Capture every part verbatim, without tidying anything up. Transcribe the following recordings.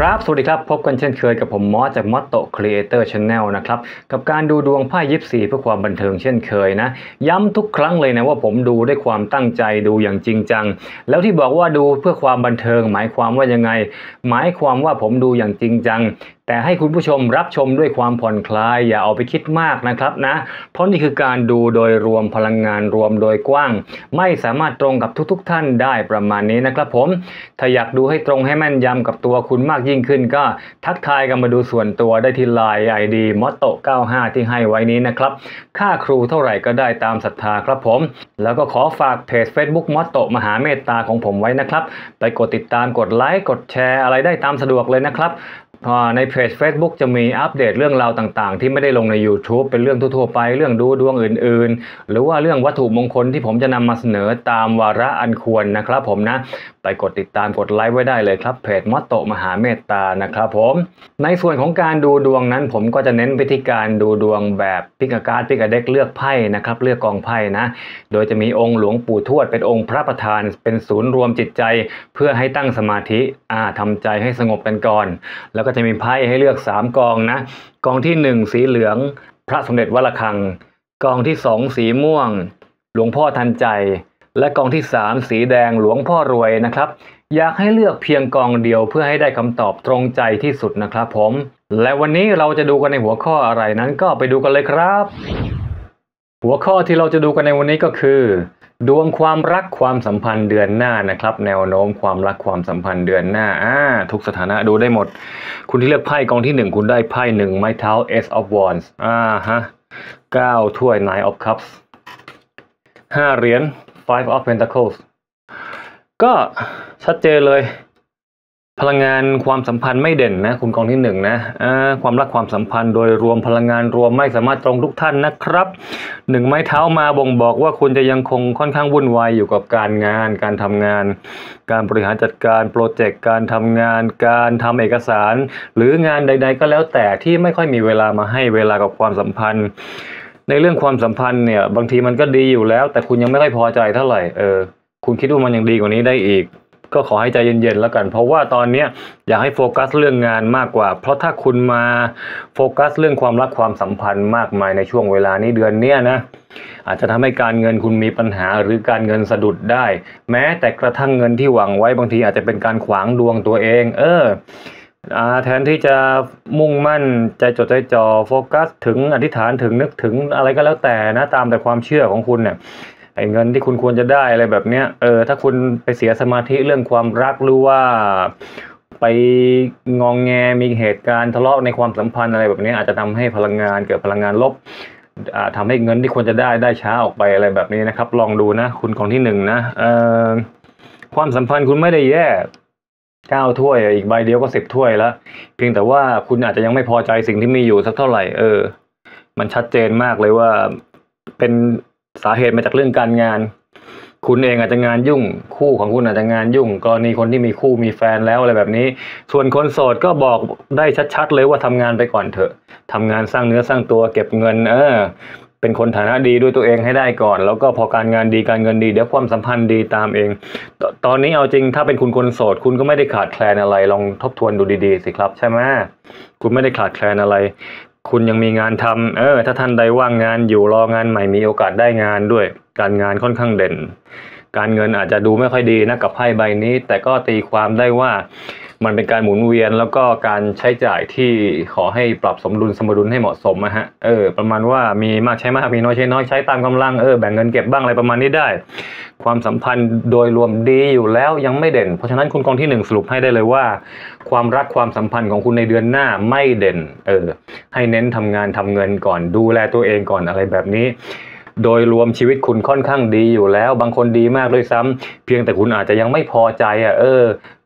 ครับสวัสดีครับพบกันเช่นเคยกับผมมอสจากมอสโตครีเอเตอร์ชาแนลนะครับกับการดูดวงไพ่ยิปซีเพื่อความบันเทิงเช่นเคยนะย้ำทุกครั้งเลยนะว่าผมดูด้วยความตั้งใจดูอย่างจริงจังแล้วที่บอกว่าดูเพื่อความบันเทิงหมายความว่ายังไงหมายความว่าผมดูอย่างจริงจังแต่ให้คุณผู้ชมรับชมด้วยความผ่อนคลายอย่าเอาไปคิดมากนะครับนะเพราะนี่คือการดูโดยรวมพลังงานรวมโดยกว้างไม่สามารถตรงกับทุกๆท่านได้ประมาณนี้นะครับผมถ้าอยากดูให้ตรงให้แม่นยำกับตัวคุณมากยิ่งขึ้นก็ทักทายกันมาดูส่วนตัวได้ที่ ไลน์ ไอ ดี มอตโต เก้าห้า ที่ให้ไว้นี้นะครับค่าครูเท่าไหร่ก็ได้ตามศรัทธาครับผมแล้วก็ขอฝากเพจ Facebook มอตโตมหาเมตตาของผมไว้นะครับไปกดติดตามกดไลค์กดแชร์อะไรได้ตามสะดวกเลยนะครับในเพจ Facebook จะมีอัปเดตเรื่องราวต่างๆที่ไม่ได้ลงใน YouTube เป็นเรื่องทั่วๆไปเรื่องดูดวงอื่นๆหรือว่าเรื่องวัตถุมงคลที่ผมจะนำมาเสนอตามวาระอันควรนะครับผมนะไปกดติดตามกดไลค์ไว้ได้เลยครับเพจมอตโตมหาเมตตานะครับผมในส่วนของการดูดวงนั้นผมก็จะเน้นวิธีการดูดวงแบบพิกการ์ดพิกเด็กเลือกไพ่นะครับเลือกกองไพ่นะโดยจะมีองค์หลวงปู่ทวดเป็นองค์พระประธานเป็นศูนย์รวมจิตใจเพื่อให้ตั้งสมาธิอ่าทำใจให้สงบกันก่อนแล้วก็จะมีไพ่ให้เลือกสามกองนะกองที่หนึ่งสีเหลืองพระสมเด็จวัดระฆังกองที่สองสีม่วงหลวงพ่อทันใจและกองที่สามสีแดงหลวงพ่อรวยนะครับอยากให้เลือกเพียงกองเดียวเพื่อให้ได้คำตอบตรงใจที่สุดนะครับผมและวันนี้เราจะดูกันในหัวข้ออะไรนั้นก็ไปดูกันเลยครับหัวข้อที่เราจะดูกันในวันนี้ก็คือดวงความรักความสัมพันธ์เดือนหน้านะครับแนวโน้มความรักความสัมพันธ์เดือนหน้าอ่าทุกสถานะดูได้หมดคุณที่เลือกไพ่กองที่หนึ่งคุณได้ไพ่หนึ่งไม้เท้า Ace of Wands อ่าฮะเก้าถ้วย Nine of Cups ห้าเหรียญ Five of Pentacles ก็ชัดเจนเลยพลังงานความสัมพันธ์ไม่เด่นนะคุณกองที่หนึ่งนะอ่าความรักความสัมพันธ์โดยรวมพลังงานรวมไม่สามารถตรงทุกท่านนะครับหนึ่งไม้เท้ามาบ่งบอกว่าคุณจะยังคงค่อนข้างวุ่นวายอยู่กับการงานการทำงานการบริหารจัดการโปรเจกต์การทำงานการทำเอกสารหรืองานใดๆก็แล้วแต่ที่ไม่ค่อยมีเวลามาให้เวลากับความสัมพันธ์ในเรื่องความสัมพันธ์เนี่ยบางทีมันก็ดีอยู่แล้วแต่คุณยังไม่ค่อยพอใจเท่าไหร่เออคุณคิดว่ามันยังดีกว่านี้ได้อีกก็ขอให้ใจเย็นๆแล้วกันเพราะว่าตอนนี้อยากให้โฟกัสเรื่องงานมากกว่าเพราะถ้าคุณมาโฟกัสเรื่องความรักความสัมพันธ์มากมายในช่วงเวลานี้เดือนเนี้ยนะอาจจะทำให้การเงินคุณมีปัญหาหรือการเงินสะดุดได้แม้แต่กระทั่งเงินที่หวังไว้บางทีอาจจะเป็นการขวางดวงตัวเองเออแทนที่จะมุ่งมั่นใจจดใจจ่อโฟกัสถึงอธิษฐานถึงนึกถึงอะไรก็แล้วแต่นะตามแต่ความเชื่อของคุณเนี่ยไอ้เงินที่คุณควรจะได้อะไรแบบเนี้ยเออถ้าคุณไปเสียสมาธิเรื่องความรักหรือว่าไปงองแงมีเหตุการณ์ทะเลาะในความสัมพันธ์อะไรแบบนี้อาจจะทำให้พลังงานเกิดพลังงานลบอ่าทำให้เงินที่ควรจะได้ได้ช้าออกไปอะไรแบบนี้นะครับลองดูนะคุณกองที่หนึ่งนะเออความสัมพันธ์คุณไม่ได้แย่เก้าถ้วยอีกใบเดียวก็สิบถ้วยแล้วเพียงแต่ว่าคุณอาจจะยังไม่พอใจสิ่งที่มีอยู่สักเท่าไหร่เออมันชัดเจนมากเลยว่าเป็นสาเหตุมาจากเรื่องการงานคุณเองอาจจะงานยุ่งคู่ของคุณอาจจะงานยุ่งกรณีคนที่มีคู่มีแฟนแล้วอะไรแบบนี้ส่วนคนโสดก็บอกได้ชัดๆเลยว่าทำงานไปก่อนเถอะทำงานสร้างเนื้อสร้างตัวเก็บเงินเออเป็นคนฐานะดีด้วยตัวเองให้ได้ก่อนแล้วก็พอการงานดีการเงินดีเดี๋ยวความสัมพันธ์ดีตามเอง ต, ตอนนี้เอาจริงถ้าเป็นคุณคนโสดคุณก็ไม่ได้ขาดแคลนอะไรลองทบทวนดูดีๆสิครับใช่ไหมคุณไม่ได้ขาดแคลนอะไรคุณยังมีงานทำเออถ้าท่านใดว่างงานอยู่รองานใหม่มีโอกาสได้งานด้วยการงานค่อนข้างเด่นการเงินอาจจะดูไม่ค่อยดีนะกับไพ่ใบนี้แต่ก็ตีความได้ว่ามันเป็นการหมุนเวียนแล้วก็การใช้จ่ายที่ขอให้ปรับสมดุลสมดุลให้เหมาะสมนะฮะเออประมาณว่ามีมากใช้มากมีน้อยใช้น้อยใช้ตามกำลังเออแบ่งเงินเก็บบ้างอะไรประมาณนี้ได้ความสัมพันธ์โดยรวมดีอยู่แล้วยังไม่เด่นเพราะฉะนั้นคุณกองที่หนึ่งสรุปให้ได้เลยว่าความรักความสัมพันธ์ของคุณในเดือนหน้าไม่เด่นเออให้เน้นทำงานทำเงินก่อนดูแลตัวเองก่อนอะไรแบบนี้โดยรวมชีวิตคุณค่อนข้างดีอยู่แล้วบางคนดีมากด้วยซ้ำเพียงแต่คุณอาจจะยังไม่พอใจอ่ะเออ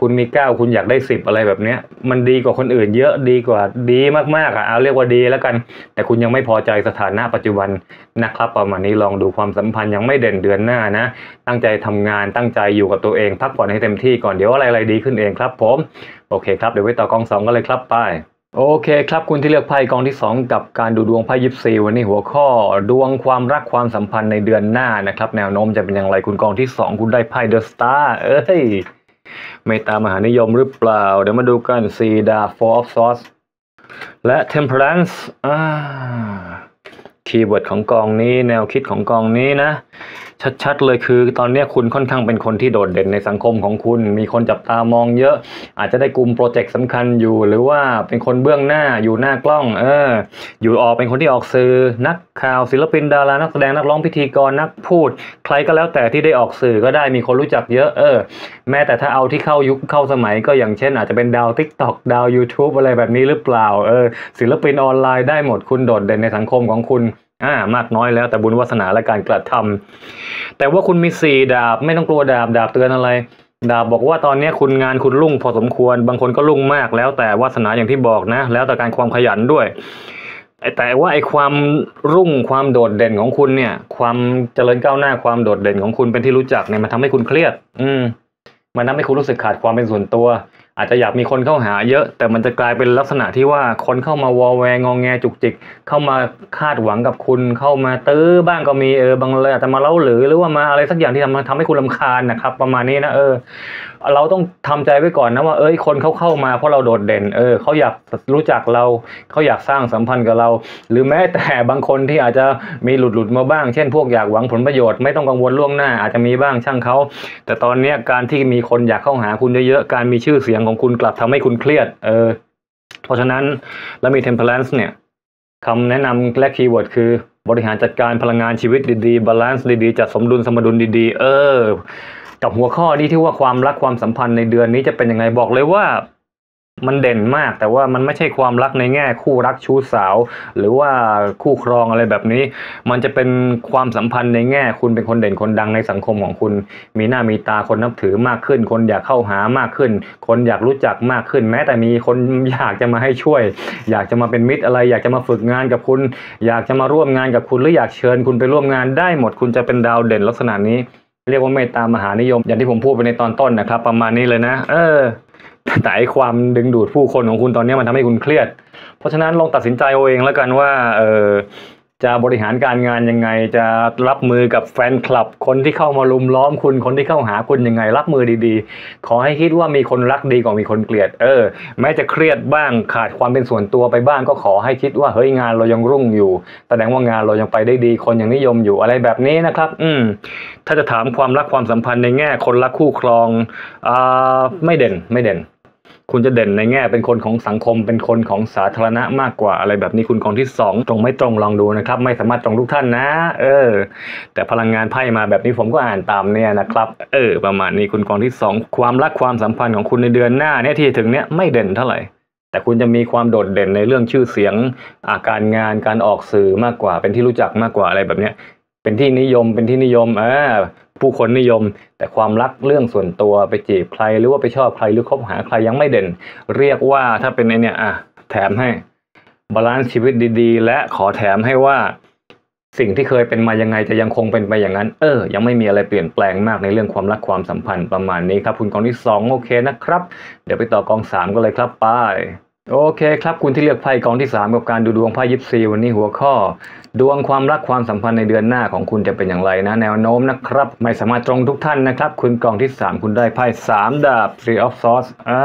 คุณมีเก้าคุณอยากได้สิบอะไรแบบเนี้ยมันดีกว่าคนอื่นเยอะดีกว่าดีมากๆอ่ะเอาเรียกว่าดีแล้วกันแต่คุณยังไม่พอใจสถานะปัจจุบันนะครับประมาณนี้ลองดูความสัมพันธ์ยังไม่เด่นเดือนหน้านะตั้งใจทำงานตั้งใจอยู่กับตัวเองพักผ่อนให้เต็มที่ก่อนเดี๋ยวอะไรๆดีขึ้นเองครับผมโอเคครับเดี๋ยวไปต่อกองสองกันเลยครับไปโอเคครับคุณที่เลือกไพ่กองที่สองกับการดูดวงไพ่ยิปซีวันนี้หัวข้อดวงความรักความสัมพันธ์ในเดือนหน้านะครับแนวโน้มจะเป็นอย่างไรคุณกองที่สองคุณได้ไพ่เดอะสตาร์เอ้ย ไม่ตามมหานิยมหรือเปล่าเดี๋ยวมาดูกันสี่ดาบ four of swords และ temperance คีย์เวิร์ดของกองนี้แนวคิดของกองนี้นะชัดๆเลยคือตอนนี้คุณค่อนข้างเป็นคนที่โดดเด่นในสังคมของคุณมีคนจับตามองเยอะอาจจะได้กลุ่มโปรเจกต์สำคัญอยู่หรือว่าเป็นคนเบื้องหน้าอยู่หน้ากล้องเอออยู่ออกเป็นคนที่ออกสื่อนักข่าวศิลปินดารานักแสดงนักร้องพิธีกรนักพูดใครก็แล้วแต่ที่ได้ออกสื่อก็ได้มีคนรู้จักเยอะเออแม้แต่ถ้าเอาที่เข้ายุคเข้าสมัยก็อย่างเช่นอาจจะเป็นดาว TikTok ดาว YouTube อะไรแบบนี้หรือเปล่าเออศิลปินออนไลน์ได้หมดคุณโดดเด่นในสังคมของคุณอ่ามากน้อยแล้วแต่บุญวาสนาและการกระทำแต่ว่าคุณมีสี่ดาบไม่ต้องกลัวดาบดาบเตือนอะไรดาบบอกว่าตอนนี้คุณงานคุณรุ่งพอสมควรบางคนก็รุ่งมากแล้วแต่วาสนาอย่างที่บอกนะแล้วแต่การความขยันด้วยแต่ว่าไอ้ความรุ่งความโดดเด่นของคุณเนี่ยความเจริญก้าวหน้าความโดดเด่นของคุณเป็นที่รู้จักเนี่ยมันทำให้คุณเครียดอืมมันทำให้คุณรู้สึกขาดความเป็นส่วนตัวอาจจะอยากมีคนเข้าหาเยอะแต่มันจะกลายเป็นลักษณะที่ว่าคนเข้ามาวอแวงงอแงจุกจิกเข้ามาคาดหวังกับคุณเข้ามาตื้อบ้างก็มีเออบางเลยอาจจะมาเล่าหรือหรือว่ามาอะไรสักอย่างที่ทำทำให้คุณรำคาญนะครับประมาณนี้นะเออเราต้องทำใจไว้ก่อนนะว่าเอ้ยคนเขาเข้ามาเพราะเราโดดเด่นเออเขาอยากรู้จักเราเขาอยากสร้างสัมพันธ์กับเราหรือแม้แต่บางคนที่อาจจะมีหลุดหลุดมาบ้างเช่นพวกอยากหวังผลประโยชน์ไม่ต้องกังวลล่วงหน้าอาจจะมีบ้างช่างเขาแต่ตอนนี้การที่มีคนอยากเข้าหาคุณเยอะๆการมีชื่อเสียงของคุณกลับทำให้คุณเครียดเออเพราะฉะนั้นแล้วมี temperance เนี่ยคำแนะนำและคีย์เวิร์ดคือบริหารจัดการพลังงานชีวิตดีๆ balance ดีๆจัดสมดุลสมดุลดีๆเออกับหัวข้อนี้ที่ว่าความรักความสัมพันธ์ในเดือนนี้จะเป็นยังไงบอกเลยว่ามันเด่นมากแต่ว่ามันไม่ใช่ความรักในแง่คู่รักชู้สาวหรือว่าคู่ครองอะไรแบบนี้มันจะเป็นความสัมพันธ์ในแง่คุณเป็นคนเด่นคนดังในสังคมของคุณมีหน้ามีตาคนนับถือมากขึ้นคนอยากเข้าหามากขึ้นคนอยากรู้จักมากขึ้นแม้แต่มีคนอยากจะมาให้ช่วยอยากจะมาเป็นมิตรอะไรอยากจะมาฝึกงานกับคุณอยากจะมาร่วมงานกับคุณหรืออยากเชิญคุณไปร่วมงานได้หมดคุณจะเป็นดาวเด่นลักษณะนี้เรียกว่าเมตตามหานิยมอย่างที่ผมพูดไปในตอนต้นนะครับประมาณนี้เลยนะเออแต่ไอ้ความดึงดูดผู้คนของคุณตอนนี้มันทำให้คุณเครียดเพราะฉะนั้นลองตัดสินใจเอาเองแล้วกันว่าเออจะบริหารการงานยังไงจะรับมือกับแฟนคลับคนที่เข้ามาลุมล้อมคุณคนที่เข้าหาคุณยังไงรับมือดีๆขอให้คิดว่ามีคนรักดีกว่ามีคนเกลียดเออแม้จะเครียดบ้างขาดความเป็นส่วนตัวไปบ้างก็ขอให้คิดว่าเฮ้ยงานเรายังรุ่งอยู่แสดงว่างานเรายังไปได้ดีคนยังนิยมอยู่อะไรแบบนี้นะครับอืมถ้าจะถามความรักความสัมพันธ์ในแง่คนรักคู่ครองอ่าไม่เด่นไม่เด่นคุณจะเด่นในแง่เป็นคนของสังคมเป็นคนของสาธารณะมากกว่าอะไรแบบนี้คุณกองที่สองตรงไม่ตรงลองดูนะครับไม่สามารถตรงทุกท่านนะเออแต่พลังงานไพ่มาแบบนี้ผมก็อ่านตามเนี่ยนะครับเออประมาณนี้คุณกองที่สองความรักความสัมพันธ์ของคุณในเดือนหน้าเนี่ยที่ถึงเนี่ยไม่เด่นเท่าไหร่แต่คุณจะมีความโดดเด่นในเรื่องชื่อเสียงอาการงานการออกสื่อมากกว่าเป็นที่รู้จักมากกว่าอะไรแบบเนี้ยเป็นที่นิยมเป็นที่นิยมอ่าผู้คนนิยมแต่ความรักเรื่องส่วนตัวไปจีบใครหรือว่าไปชอบใครหรือคบหาใครยังไม่เด่นเรียกว่าถ้าเป็นไอเนี่ยอ่ะแถมให้บาลานซ์ชีวิตดีๆและขอแถมให้ว่าสิ่งที่เคยเป็นมายังไงจะยังคงเป็นไปอย่างนั้นเออยังไม่มีอะไรเปลี่ยนแปลงมากในเรื่องความรักความสัมพันธ์ประมาณนี้ครับคุณกองที่สองโอเคนะครับเดี๋ยวไปต่อกองสามกันเลยครับไปโอเคครับคุณที่เลือกไพ่กองที่สามกับการดูดวงไพ่ยิปซีวันนี้หัวข้อดวงความรักความสัมพันธ์ในเดือนหน้าของคุณจะเป็นอย่างไรนะแนวโน้มนะครับไม่สามารถตรงทุกท่านนะครับคุณกองที่สามคุณได้ไพ่สามดาบ three of swords อ่า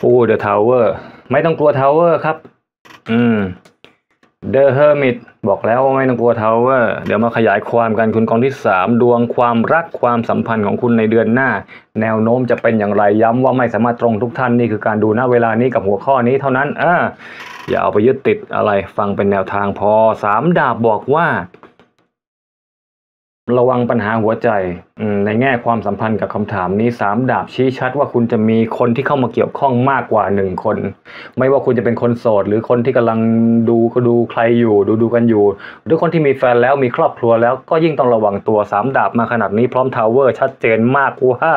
โอ้ the tower ไม่ต้องกลัว tower ครับอืม the hermit บอกแล้วว่าไม่ต้องกลัว tower เดี๋ยวมาขยายความกันคุณกองที่สามดวงความรักความสัมพันธ์ของคุณในเดือนหน้าแนวโน้มจะเป็นอย่างไรย้ำว่าไม่สามารถตรงทุกท่านนี่คือการดูณเวลานี้กับหัวข้อนี้เท่านั้นอ่าอย่าเอาไปยึดติดอะไรฟังเป็นแนวทางพอสามดาบบอกว่าระวังปัญหาหัวใจในแง่ความสัมพันธ์กับคำถามนี้สามดาบชี้ชัดว่าคุณจะมีคนที่เข้ามาเกี่ยวข้องมากกว่าหนึ่งคนไม่ว่าคุณจะเป็นคนโสดหรือคนที่กำลังดูก็ดูใครอยู่ดูดูกันอยู่หรือคนที่มีแฟนแล้วมีครอบครัวแล้วก็ยิ่งต้องระวังตัวสามดาบมาขนาดนี้พร้อมทาวเวอร์ชัดเจนมากว่า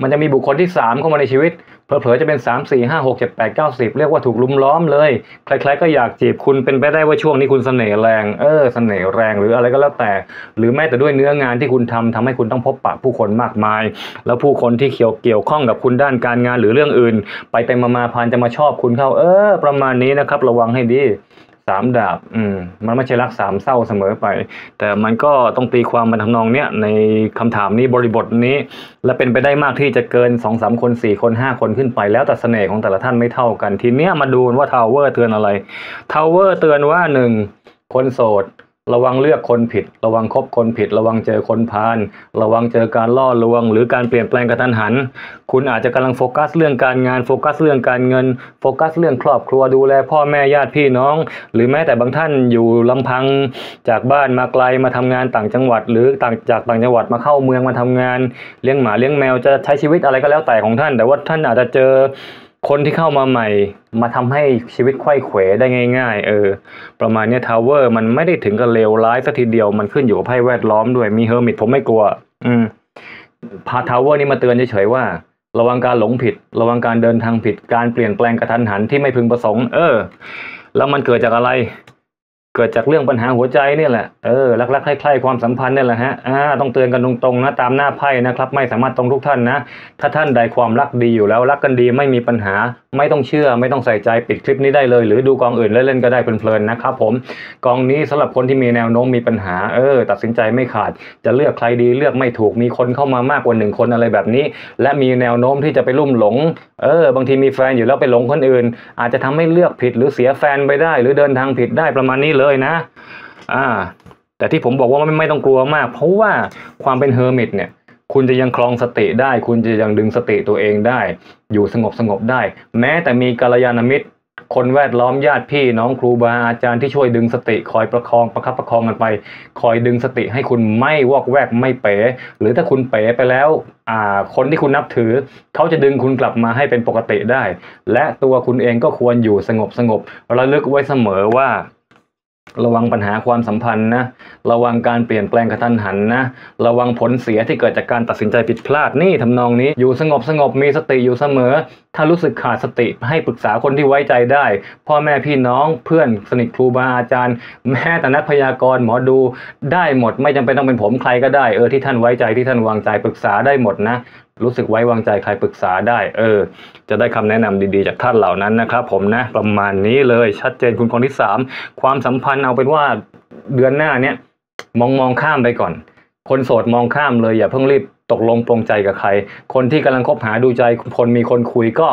มันจะมีบุคคลที่สามเข้ามาในชีวิตเผลอๆจะเป็นสาม สี่ ห้า หก เจ็ด แปด เก้า สิบเรียกว่าถูกลุมล้อมเลยใครๆก็อยากจีบคุณเป็นไปได้ว่าช่วงนี้คุณเสน่ห์แรงเออเสน่ห์แรงหรืออะไรก็แล้วแต่หรือแม้แต่ด้วยเนื้องานที่คุณทำทำให้คุณต้องพบปะผู้คนมากมายแล้วผู้คนที่เกี่ยวเกี่ยวข้องกับคุณด้านการงานหรือเรื่องอื่นไปไปมาๆพานจะมาชอบคุณเข้าเออประมาณนี้นะครับระวังให้ดี สามดาบอืมมันไม่ใช่รักสามเศร้าเสมอไปแต่มันก็ต้องตีความมันทำนองเนี้ยในคำถามนี้บริบทนี้และเป็นไปได้มากที่จะเกิน สองสาม คนสี่คนห้าคนขึ้นไปแล้วแต่เสน่ห์ของแต่ละท่านไม่เท่ากันทีเนี้ยมาดูว่าทาวเวอร์เตือนอะไรทาวเวอร์เตือนว่าหนึ่งคนโสดระวังเลือกคนผิดระวังคบคนผิดระวังเจอคนพาลระวังเจอการล่อลวงหรือการเปลี่ยนแปลงกระทันหันคุณอาจจะกำลังโฟกัสเรื่องการงานโฟกัสเรื่องการเงินโฟกัสเรื่องครอบครัวดูแลพ่อแม่ญาติพี่น้องหรือแม้แต่บางท่านอยู่ลำพังจากบ้านมาไกลมาทำงานต่างจังหวัดหรือต่างจากต่างจังหวัดมาเข้าเมืองมาทำงานเลี้ยงหมาเลี้ยงแมวจะใช้ชีวิตอะไรก็แล้วแต่ของท่านแต่ว่าท่านอาจจะเจอคนที่เข้ามาใหม่มาทำให้ชีวิตไขว้เขวได้ง่ายๆเออประมาณนี้ทาวเวอร์มันไม่ได้ถึงกับเลวร้ายซะทีเดียวมันขึ้นอยู่กับไพ่แวดล้อมด้วยมีเฮอร์มิตผมไม่กลัวอืมพาทาวเวอร์นี่มาเตือนเฉยๆว่าระวังการหลงผิดระวังการเดินทางผิดการเปลี่ยนแปลงกระทันหันที่ไม่พึงประสงค์เออแล้วมันเกิดจากอะไรเกิดจากเรื่องปัญหาหัวใจนี่แหละเออรักๆใคร่ๆความสัมพันธ์นี่แหละฮะอ่าต้องเตือนกันตรงๆนะตามหน้าไพ่นะครับไม่สามารถตรงทุกท่านนะถ้าท่านใดความรักดีอยู่แล้วรักกันดีไม่มีปัญหาไม่ต้องเชื่อไม่ต้องใส่ใจปิดคลิปนี้ได้เลยหรือดูกองอื่นเล่นๆก็ได้เพลินๆนะครับผมกองนี้สำหรับคนที่มีแนวโน้มมีปัญหาเออตัดสินใจไม่ขาดจะเลือกใครดีเลือกไม่ถูกมีคนเข้ามามากกว่าหนึ่งคนอะไรแบบนี้และมีแนวโน้มที่จะไปลุ่มหลงเออบางทีมีแฟนอยู่แล้วไปหลงคนอื่นอาจจะทำให้เลือกผิดหรือเสียแฟนไปได้หรือเดินทางผิดได้ประมาณนี้เลยนะอ่าแต่ที่ผมบอกว่าไม่ไม่ต้องกลัวมากเพราะว่าความเป็นเฮอร์มิตเนี่ยคุณจะยังคลองสติได้คุณจะยังดึงสติตัวเองได้อยู่สงบสงบได้แม้แต่มีกัลยาณมิตรคนแวดล้อมญาติพี่น้องครูบาอาจารย์ที่ช่วยดึงสติคอยประคองประคับประคองกันไปคอยดึงสติให้คุณไม่วอกแวกไม่เป๋หรือถ้าคุณเป๋ไปแล้วอ่าคนที่คุณนับถือเขาจะดึงคุณกลับมาให้เป็นปกติได้และตัวคุณเองก็ควรอยู่สงบสงบระลึกไว้เสมอว่าระวังปัญหาความสัมพันธ์นะระวังการเปลี่ยนแปลงกระทันหันนะระวังผลเสียที่เกิดจากการตัดสินใจผิดพลาดนี่ทำนองนี้อยู่สงบสงบมีสติอยู่เสมอถ้ารู้สึกขาดสติให้ปรึกษาคนที่ไว้ใจได้พ่อแม่พี่น้องเพื่อนสนิทครูบาอาจารย์แม้แต่นักพยากรณ์หมอดูได้หมดไม่จำเป็นต้องเป็นผมใครก็ได้เออที่ท่านไว้ใจที่ท่านวางใจปรึกษาได้หมดนะรู้สึกไว้วางใจใครปรึกษาได้เออจะได้คำแนะนำดีๆจากท่านเหล่านั้นนะครับผมนะประมาณนี้เลยชัดเจนคุณคนที่สามความสัมพันธ์เอาเป็นว่าเดือนหน้าเนี้ยมองมองข้ามไปก่อนคนโสดมองข้ามเลยอย่าเพิ่งรีบตกลงปรงใจกับใครคนที่กำลังคบหาดูใจคนมีคนคุยก็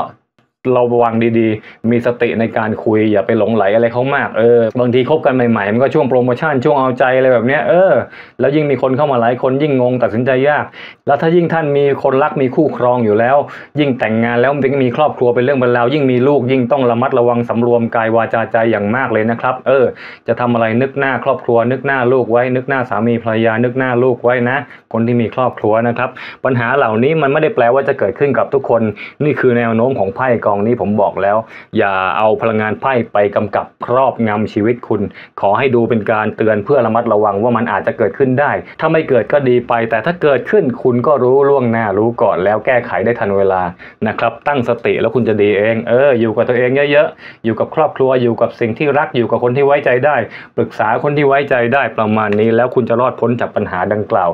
เราระวังดีๆมีสติในการคุยอย่าไปหลงไหลอะไรเขามากเออบางทีคบกันใหม่ๆมันก็ช่วงโปรโมชั่นช่วงเอาใจอะไรแบบเนี้ยเออแล้วยิ่งมีคนเข้ามาหลายคนยิ่งงงตัดสินใจยากแล้วถ้ายิ่งท่านมีคนรักมีคู่ครองอยู่แล้วยิ่งแต่งงานแล้วมันมีครอบครัวเป็นเรื่องเป็นราวยิ่งมีลูกยิ่งต้องระมัดระวังสำรวมกายวาจาใจอย่างมากเลยนะครับเออจะทำอะไรนึกหน้าครอบครัวนึกหน้าลูกไว้นึกหน้าสามีภรรยานึกหน้าลูกไว้นะคนที่มีครอบครัวนะครับปัญหาเหล่านี้มันไม่ได้แปลว่าจะเกิดขึ้นกับทุกคนนี่คือแนวโน้มของไพ่กองนี้ผมบอกแล้วอย่าเอาพลังงานไพ่ไปกำกับครอบงำชีวิตคุณขอให้ดูเป็นการเตือนเพื่อระมัดระวังว่ามันอาจจะเกิดขึ้นได้ถ้าไม่เกิดก็ดีไปแต่ถ้าเกิดขึ้นคุณก็รู้ล่วงหน้ารู้ก่อนแล้วแก้ไขได้ทันเวลานะครับตั้งสติแล้วคุณจะดีเองเอออยู่กับตัวเองเยอะๆอยู่กับครอบครัวอยู่กับสิ่งที่รักอยู่กับคนที่ไว้ใจได้ปรึกษาคนที่ไว้ใจได้ประมาณนี้แล้วคุณจะรอดพ้นจากปัญหาดังกล่าว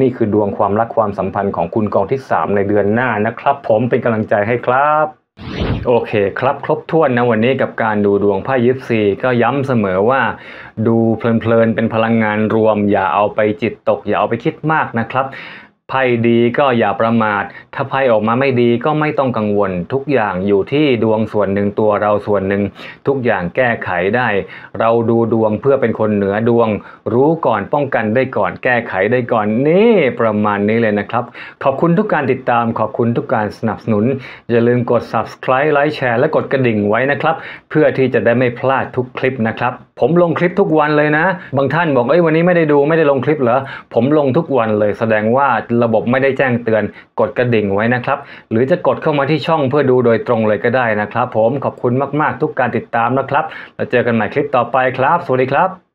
นี่คือดวงความรักความสัมพันธ์ของคุณกองที่สามในเดือนหน้านะครับผมเป็นกำลังใจให้ครับโอเคครับครบถ้วนนะวันนี้กับการดูดวงไพ่ยิปซีก็ย้ำเสมอว่าดูเพลินๆเป็นพลังงานรวมอย่าเอาไปจิตตกอย่าเอาไปคิดมากนะครับไพ่ดีก็อย่าประมาทถ้าไพ่ออกมาไม่ดีก็ไม่ต้องกังวลทุกอย่างอยู่ที่ดวงส่วนหนึ่งตัวเราส่วนหนึ่งทุกอย่างแก้ไขได้เราดูดวงเพื่อเป็นคนเหนือดวงรู้ก่อนป้องกันได้ก่อนแก้ไขได้ก่อนนี่ประมาณนี้เลยนะครับขอบคุณทุกการติดตามขอบคุณทุกการสนับสนุนอย่าลืมกด ซับสไครบ์ ไลค์แชร์และกดกระดิ่งไว้นะครับเพื่อที่จะได้ไม่พลาดทุกคลิปนะครับผมลงคลิปทุกวันเลยนะบางท่านบอกเอ้ยวันนี้ไม่ได้ดูไม่ได้ลงคลิปเหรอผมลงทุกวันเลยแสดงว่าระบบไม่ได้แจ้งเตือนกดกระดิ่งไว้นะครับหรือจะกดเข้ามาที่ช่องเพื่อดูโดยตรงเลยก็ได้นะครับผมขอบคุณมากๆทุกการติดตามนะครับแล้วเจอกันใหม่คลิปต่อไปครับสวัสดีครับ